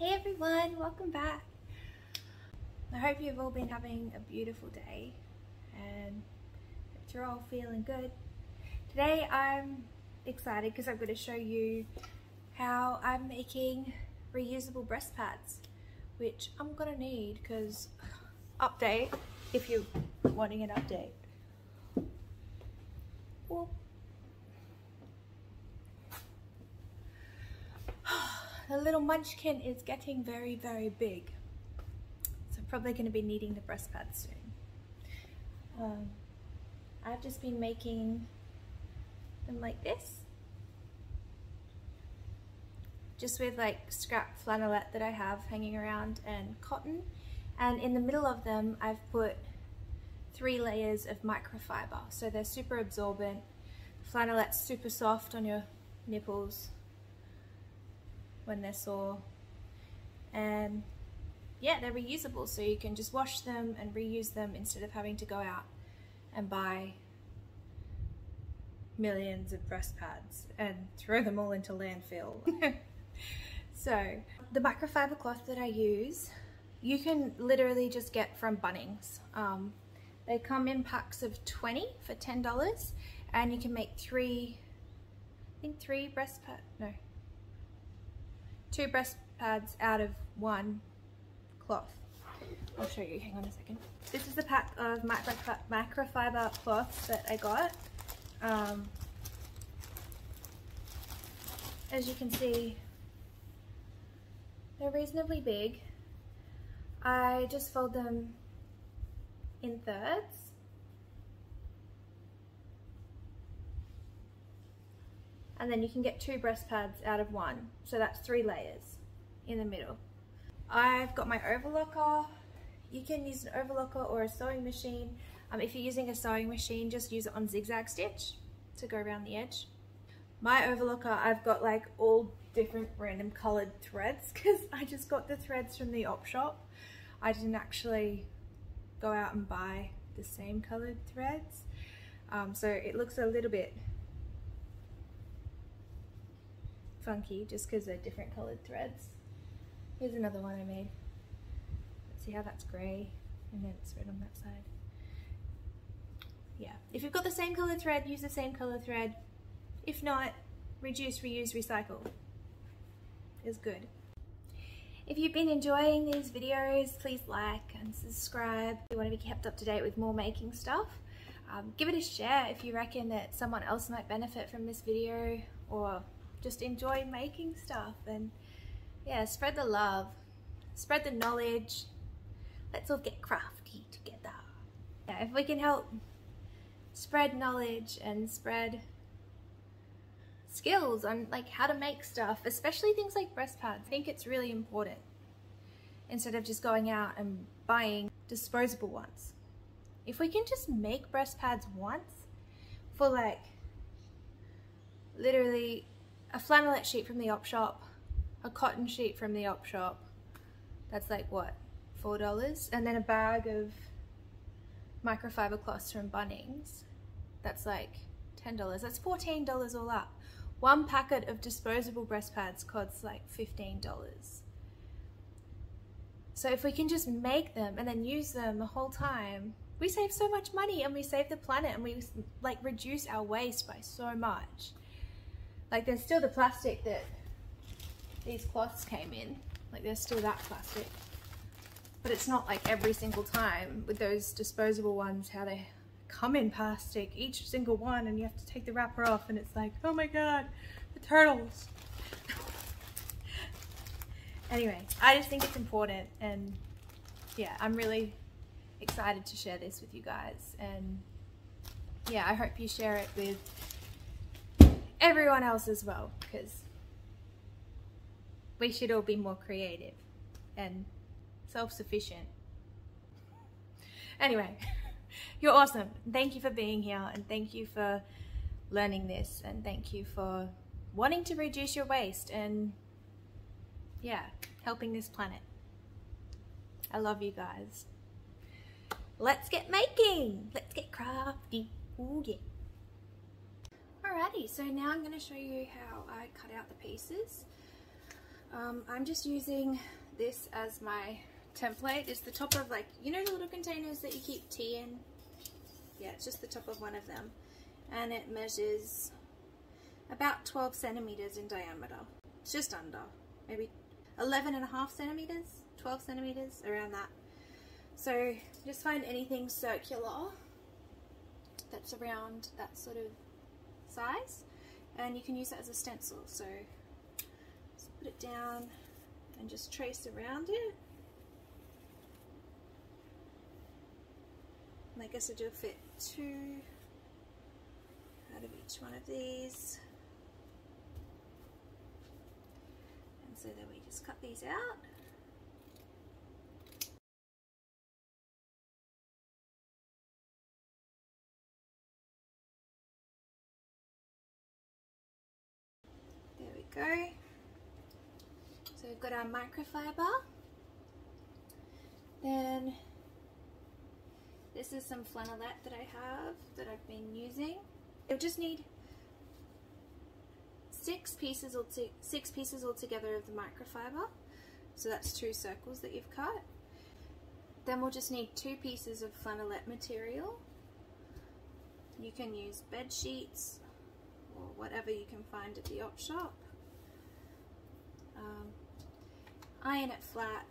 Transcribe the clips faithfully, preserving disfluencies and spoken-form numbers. Hey everyone, welcome back. I hope you've all been having a beautiful day and that you're all feeling good. Today I'm excited because I'm going to show you how I'm making reusable breast pads, which I'm going to need because update if you're wanting an update. Well, the little munchkin is getting very, very big. So I'm probably going to be needing the breast pad soon. Um, I've just been making them like this. Just with like scrap flannelette that I have hanging around and cotton. And in the middle of them, I've put three layers of microfiber. So they're super absorbent. Flannelette's super soft on your nipples when they're sore, and yeah, they're reusable, so you can just wash them and reuse them instead of having to go out and buy millions of breast pads and throw them all into landfill. So the microfiber cloth that I use, you can literally just get from Bunnings. Um, they come in packs of twenty for ten dollars, and you can make three, I think three breast pad, no, two breast pads out of one cloth. I'll show you, hang on a second. This is the pack of microfi microfiber cloth that I got. Um, as you can see, they're reasonably big. I just fold them in thirds. And then you can get two breast pads out of one. So that's three layers in the middle. I've got my overlocker. You can use an overlocker or a sewing machine. Um, if you're using a sewing machine, just use it on zigzag stitch to go around the edge. My overlocker, I've got like all different random colored threads because I just got the threads from the op shop. I didn't actually go out and buy the same colored threads. Um, so it looks a little bit funky just because they're different colored threads. Here's another one I made. See how that's grey and then it's red on that side. Yeah, if you've got the same colored thread, use the same colored thread. If not, reduce, reuse, recycle is good. If you've been enjoying these videos, please like and subscribe if you want to be kept up to date with more making stuff. Um, give it a share if you reckon that someone else might benefit from this video, or just enjoy making stuff, and yeah, spread the love, spread the knowledge. Let's all get crafty together. Yeah, if we can help spread knowledge and spread skills on like how to make stuff, especially things like breast pads, I think it's really important instead of just going out and buying disposable ones. If we can just make breast pads once for like literally a flannelette sheet from the op shop, a cotton sheet from the op shop, that's like what, four dollars, and then a bag of microfiber cloths from Bunnings, that's like ten dollars, that's fourteen dollars all up. One packet of disposable breast pads costs like fifteen dollars. So if we can just make them and then use them the whole time, we save so much money and we save the planet and we like reduce our waste by so much. Like there's still the plastic that these cloths came in, like there's still that plastic, but it's not like every single time. With those disposable ones, how they come in plastic, each single one, and you have to take the wrapper off and it's like, oh my god, the turtles. Anyway, I just think it's important, and yeah, I'm really excited to share this with you guys, and yeah, I hope you share it with everyone else as well, because we should all be more creative and self-sufficient. Anyway, you're awesome. Thank you for being here, and thank you for learning this, and thank you for wanting to reduce your waste and yeah, helping this planet. I love you guys. Let's get making. Let's get crafty. Ooh, yeah. Alrighty, so now I'm going to show you how I cut out the pieces. Um, I'm just using this as my template. It's the top of, like, you know the little containers that you keep tea in? Yeah, it's just the top of one of them. And it measures about twelve centimeters in diameter. It's just under, maybe eleven and a half centimeters, twelve centimeters, around that. So just find anything circular that's around that sort of size, and you can use that as a stencil. So just put it down and just trace around it. And I guess I do fit two out of each one of these. And so then we just cut these out. There we go. So we've got our microfiber. Then this is some flannelette that I have that I've been using. You'll just need six pieces all six pieces all together of the microfiber. So that's two circles that you've cut. Then we'll just need two pieces of flannelette material. You can use bed sheets or whatever you can find at the op shop. Um, iron it flat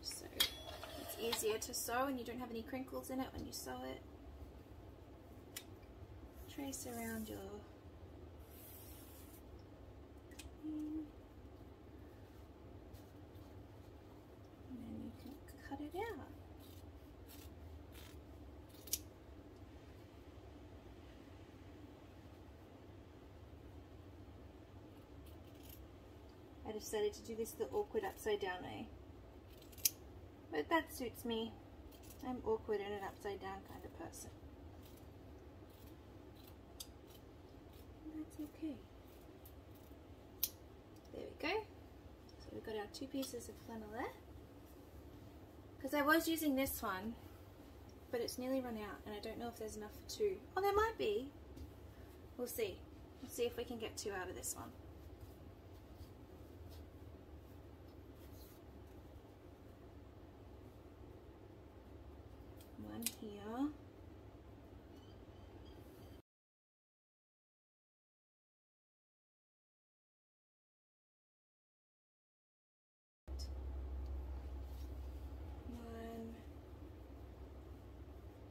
so it's easier to sew and you don't have any crinkles in it when you sew it. Trace around your thing, and then you can cut it out. I decided to do this the awkward upside down way, but that suits me. I'm awkward and an upside down kind of person. That's okay. There we go. So we've got our two pieces of flannelette. Because I was using this one, but it's nearly run out, and I don't know if there's enough for two. Oh, there might be. We'll see. We'll see if we can get two out of this one. One here.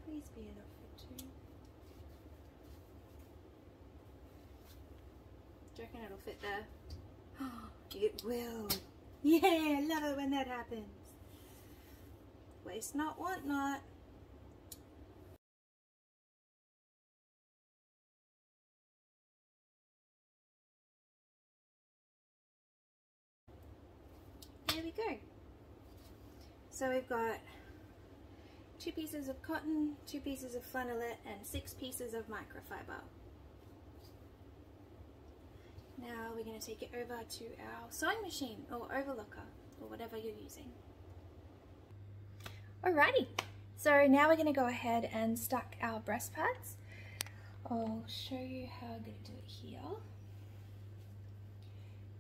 Please be enough for two. Do you reckon it'll fit there? It will. Yeah, I love it when that happens. Waste not, want not. There we go. So we've got two pieces of cotton, two pieces of flannelette, and six pieces of microfiber. Now we're going to take it over to our sewing machine or overlocker or whatever you're using. Alrighty, so now we're going to go ahead and stack our breast pads. I'll show you how I'm going to do it here.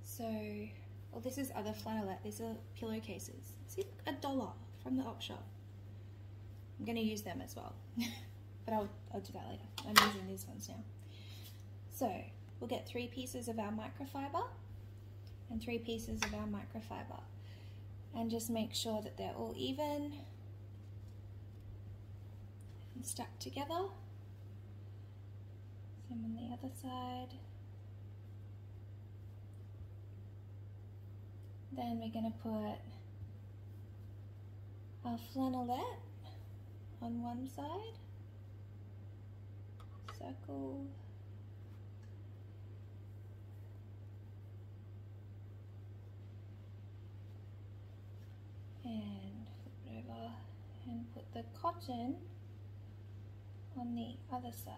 So, well, this is other flannelette, these are pillowcases. See, a dollar from the op shop. I'm going to use them as well, but I'll, I'll do that later. I'm using these ones now. So we'll get three pieces of our microfiber and three pieces of our microfiber, and just make sure that they're all even and stacked together. Same on the other side. Then we're going to put our flannelette on one side, circle, and flip it over, and put the cotton on the other side.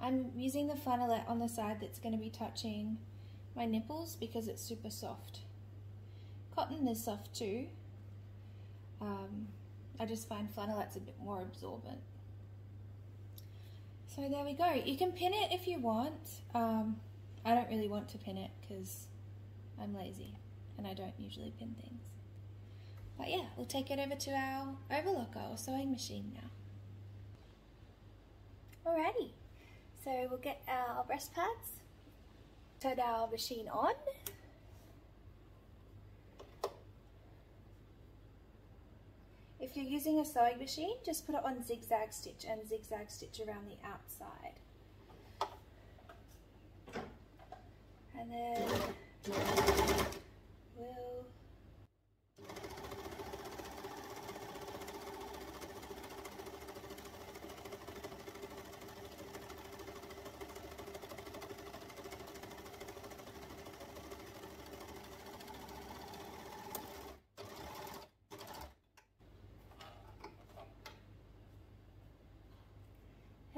I'm using the flannelette on the side that's going to be touching my nipples because it's super soft. Cotton is soft too, um, I just find flannelette's a bit more absorbent. So there we go. You can pin it if you want. Um, I don't really want to pin it because I'm lazy and I don't usually pin things. But yeah, we'll take it over to our overlocker or sewing machine now. Alrighty, so we'll get our breast pads, turn our machine on. If you're using a sewing machine, just put it on zigzag stitch and zigzag stitch around the outside. And then we'll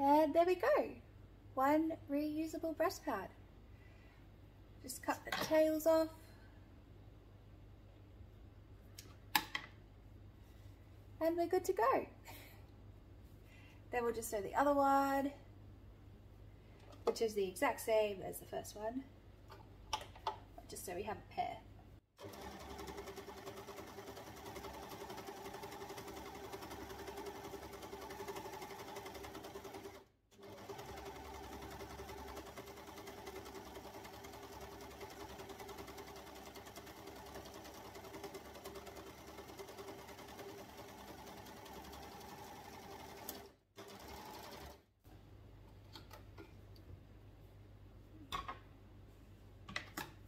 And there we go, one reusable breast pad. Just cut the tails off. And we're good to go. Then we'll just sew the other one, which is the exact same as the first one, just so we have a pair.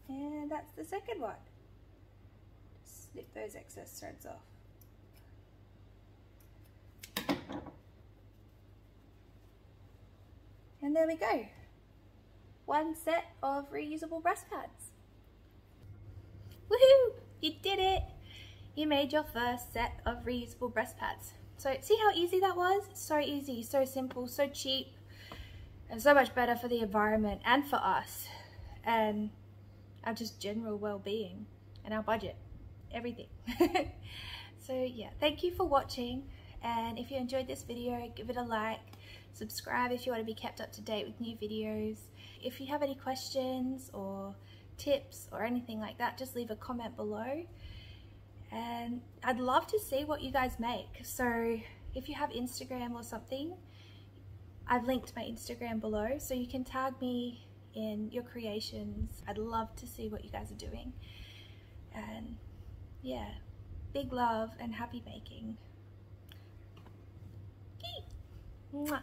And that's the second one. Just snip those excess threads off. And there we go. One set of reusable breast pads. Woohoo! You did it! You made your first set of reusable breast pads. So see how easy that was? So easy, so simple, so cheap, and so much better for the environment and for us. And our just general well-being and our budget, everything. So yeah, thank you for watching, and if you enjoyed this video, give it a like, subscribe if you want to be kept up to date with new videos. If you have any questions or tips or anything like that, just leave a comment below, and I'd love to see what you guys make. So if you have Instagram or something, I've linked my Instagram below, so you can tag me in your creations. I'd love to see what you guys are doing. And yeah, big love and happy baking. Mwah.